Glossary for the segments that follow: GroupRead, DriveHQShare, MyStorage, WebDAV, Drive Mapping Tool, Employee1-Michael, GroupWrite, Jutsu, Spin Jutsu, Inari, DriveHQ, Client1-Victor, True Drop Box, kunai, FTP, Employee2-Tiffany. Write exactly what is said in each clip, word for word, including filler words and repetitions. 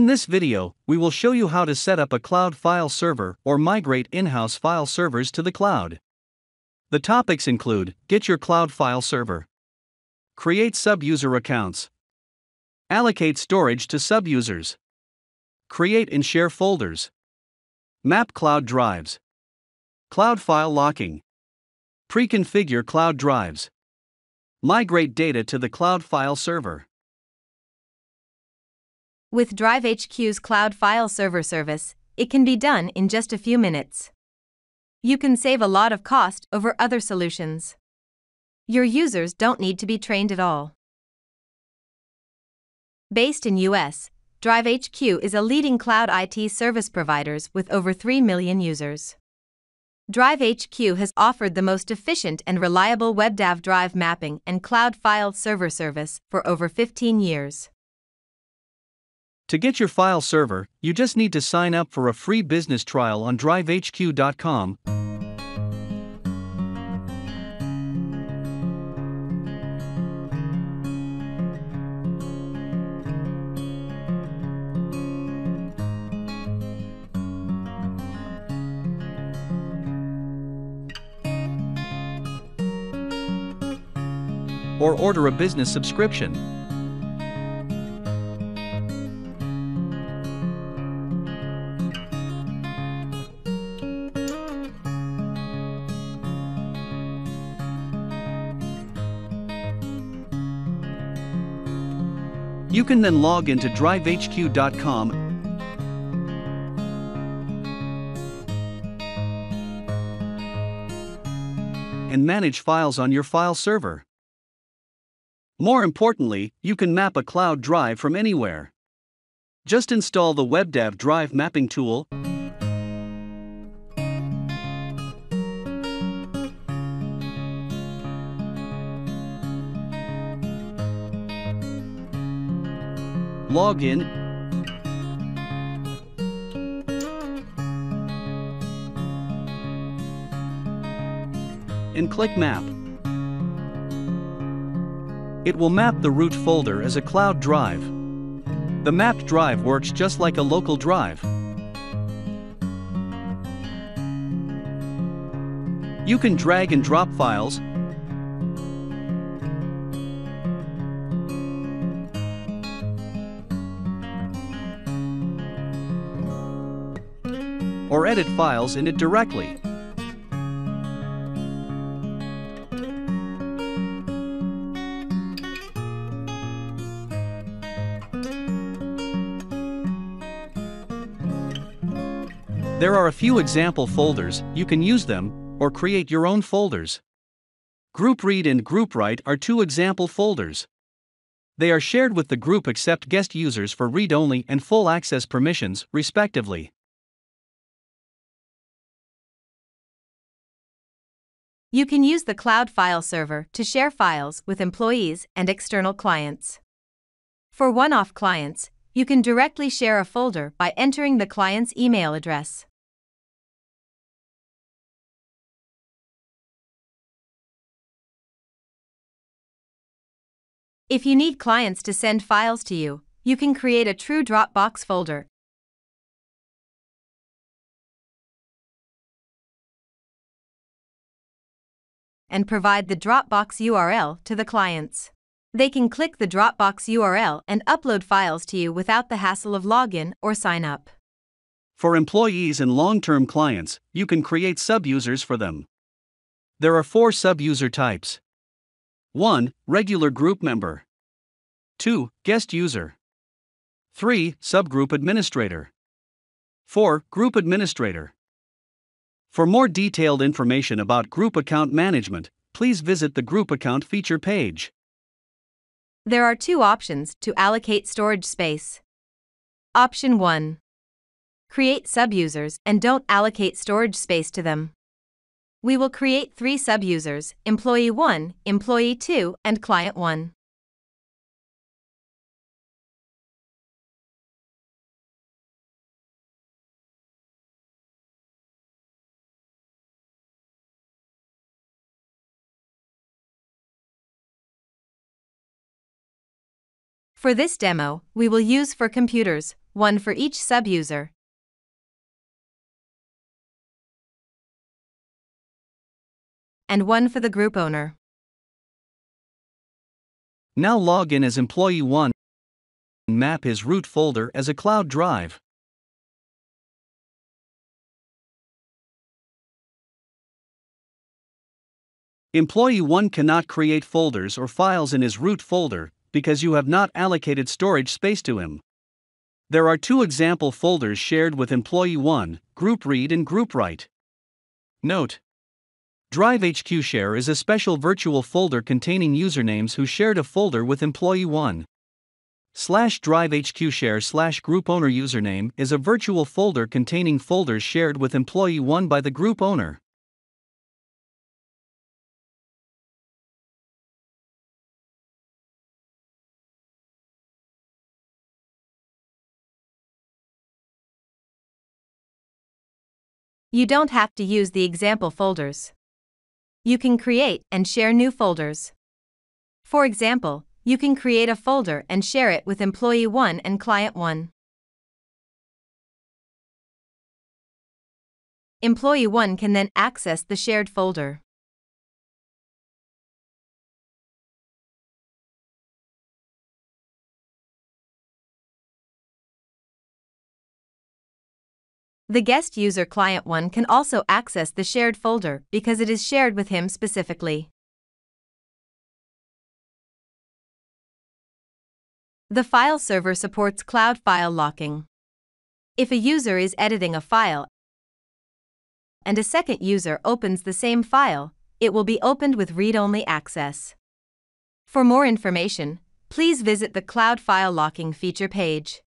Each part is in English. In this video, we will show you how to set up a cloud file server or migrate in-house file servers to the cloud. The topics include: get your cloud file server, create sub-user accounts, allocate storage to sub-users, create and share folders, map cloud drives, cloud file locking, pre-configure cloud drives, migrate data to the cloud file server. With DriveHQ's Cloud File Server service, it can be done in just a few minutes. You can save a lot of cost over other solutions. Your users don't need to be trained at all. Based in U S, DriveHQ is a leading cloud I T service provider with over three million users. DriveHQ has offered the most efficient and reliable WebDAV drive mapping and Cloud File Server service for over fifteen years. To get your file server, you just need to sign up for a free business trial on drive H Q dot com. Or order a business subscription. You can then log into drive H Q dot com and manage files on your file server. More importantly, you can map a cloud drive from anywhere. Just install the WebDAV Drive Mapping Tool . Log in and click Map. It will map the root folder as a cloud drive. The mapped drive works just like a local drive. You can drag and drop files, or edit files in it directly. There are a few example folders. You can use them, or create your own folders. GroupRead and GroupWrite are two example folders. They are shared with the group except guest users for read-only and full access permissions, respectively. You can use the Cloud File Server to share files with employees and external clients. For one-off clients, you can directly share a folder by entering the client's email address. If you need clients to send files to you, you can create a true Dropbox folder. And provide the Dropbox U R L to the clients. They can click the Dropbox U R L and upload files to you without the hassle of login or sign up. For employees and long-term clients, you can create sub-users for them. There are four sub-user types. one Regular group member. two Guest user. three Subgroup administrator. four Group administrator. For more detailed information about group account management, please visit the group account feature page. There are two options to allocate storage space. Option one. Create sub-users and don't allocate storage space to them. We will create three sub-users: Employee one, Employee two, and Client one. For this demo, we will use four computers, one for each sub-user. And one for the group owner. Now log in as Employee one. Map his root folder as a cloud drive. Employee one cannot create folders or files in his root folder because you have not allocated storage space to him. There are two example folders shared with Employee one, GroupRead and GroupWrite. Note: DriveHQShare is a special virtual folder containing usernames who shared a folder with Employee one. Slash DriveHQShare slash GroupOwner username is a virtual folder containing folders shared with Employee one by the group owner. You don't have to use the example folders. You can create and share new folders. For example, you can create a folder and share it with Employee one and Client one. Employee one can then access the shared folder. The guest user Client one can also access the shared folder because it is shared with him specifically. The file server supports cloud file locking. If a user is editing a file and a second user opens the same file, it will be opened with read-only access. For more information, please visit the Cloud File Locking feature page.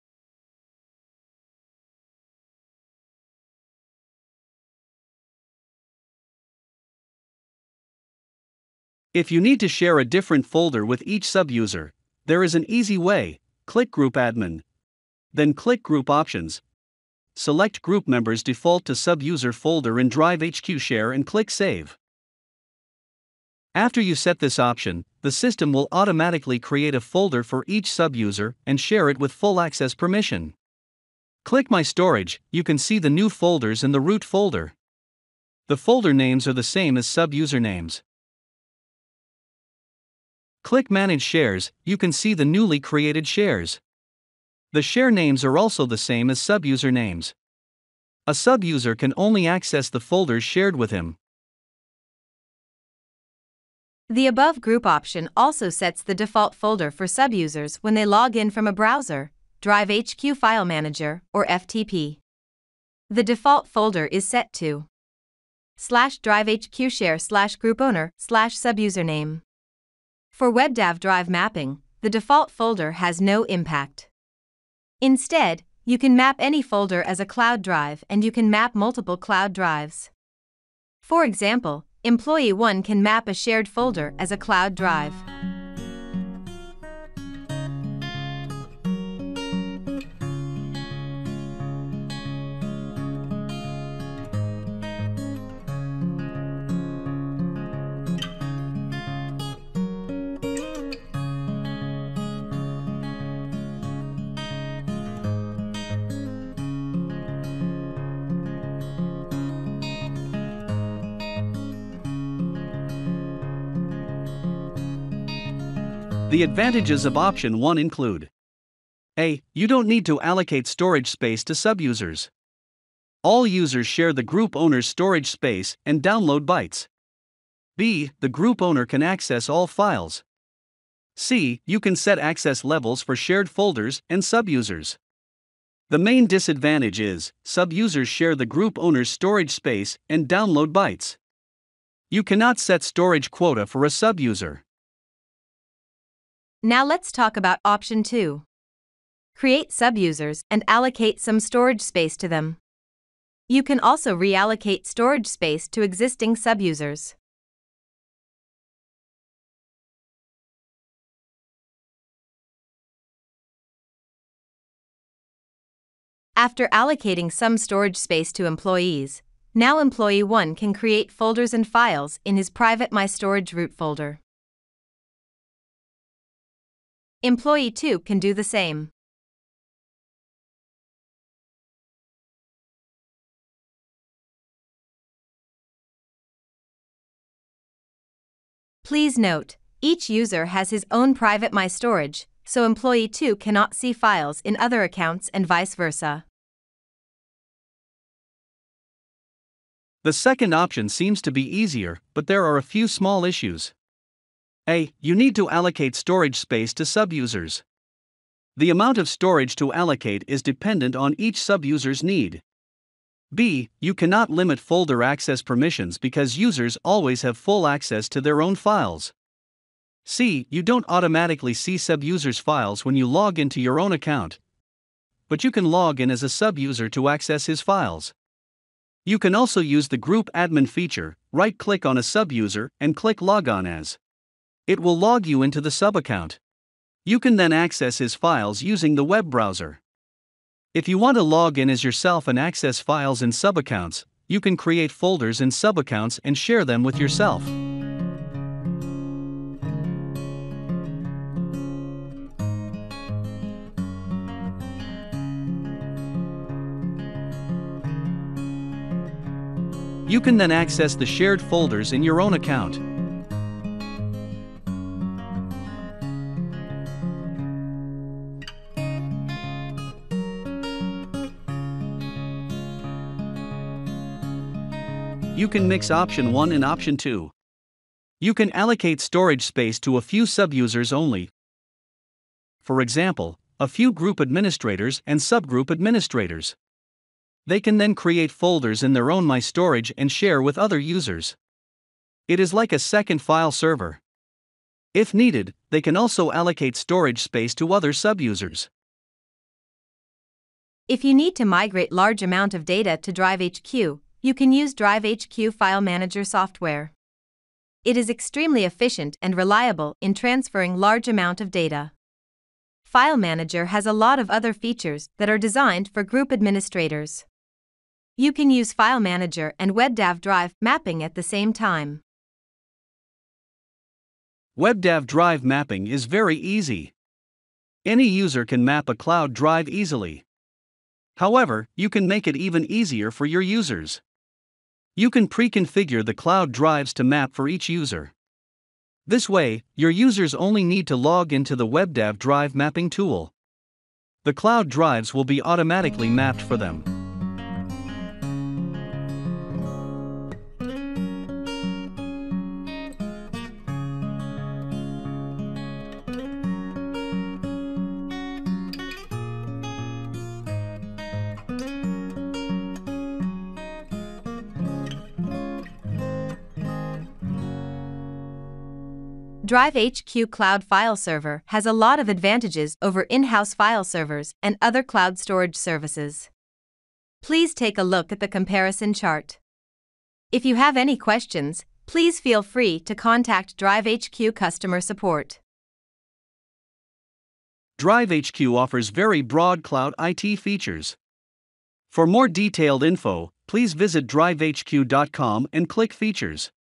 If you need to share a different folder with each sub-user, there is an easy way. Click Group Admin. Then click Group Options. Select Group Members default to sub-user folder in DriveHQShare and click Save. After you set this option, the system will automatically create a folder for each sub-user and share it with full access permission. Click My Storage, you can see the new folders in the root folder. The folder names are the same as sub-user names. Click Manage Shares, you can see the newly created shares. The share names are also the same as sub-user names. A sub-user can only access the folders shared with him. The above group option also sets the default folder for sub-users when they log in from a browser, DriveHQ File Manager, or F T P. The default folder is set to slash DriveHQShare slash GroupOwner slash subusername. For WebDAV drive mapping, the default folder has no impact. Instead, you can map any folder as a cloud drive and you can map multiple cloud drives. For example, Employee one can map a shared folder as a cloud drive. The advantages of option one include: A. You don't need to allocate storage space to sub-users. All users share the group owner's storage space and download bytes. B. The group owner can access all files. C. You can set access levels for shared folders and sub-users. The main disadvantage is, sub-users share the group owner's storage space and download bytes. You cannot set storage quota for a sub-user. Now let's talk about option two. Create sub-users and allocate some storage space to them. You can also reallocate storage space to existing sub-users. After allocating some storage space to employees, now Employee one can create folders and files in his private MyStorage root folder. Employee two can do the same. Please note, each user has his own private MyStorage, so Employee two cannot see files in other accounts and vice versa. The second option seems to be easier, but there are a few small issues. A. You need to allocate storage space to sub-users. The amount of storage to allocate is dependent on each sub-user's need. B. You cannot limit folder access permissions because users always have full access to their own files. C. You don't automatically see sub-users' files when you log into your own account, but you can log in as a sub-user to access his files. You can also use the Group Admin feature, right-click on a sub-user and click Log On As. It will log you into the sub-account. You can then access his files using the web browser. If you want to log in as yourself and access files in subaccounts, you can create folders in subaccounts and share them with yourself. You can then access the shared folders in your own account. You can mix option one and option two. You can allocate storage space to a few sub-users only. For example, a few group administrators and subgroup administrators. They can then create folders in their own MyStorage and share with other users. It is like a second file server. If needed, they can also allocate storage space to other sub-users. If you need to migrate large amount of data to DriveHQ, you can use DriveHQ File Manager software. It is extremely efficient and reliable in transferring large amount of data. File Manager has a lot of other features that are designed for group administrators. You can use File Manager and WebDAV Drive Mapping at the same time. WebDAV Drive Mapping is very easy. Any user can map a cloud drive easily. However, you can make it even easier for your users. You can pre-configure the cloud drives to map for each user. This way, your users only need to log into the WebDAV Drive Mapping Tool. The cloud drives will be automatically mapped for them. DriveHQ Cloud File Server has a lot of advantages over in-house file servers and other cloud storage services. Please take a look at the comparison chart. If you have any questions, please feel free to contact DriveHQ customer support. DriveHQ offers very broad cloud I T features. For more detailed info, please visit drive H Q dot com and click Features.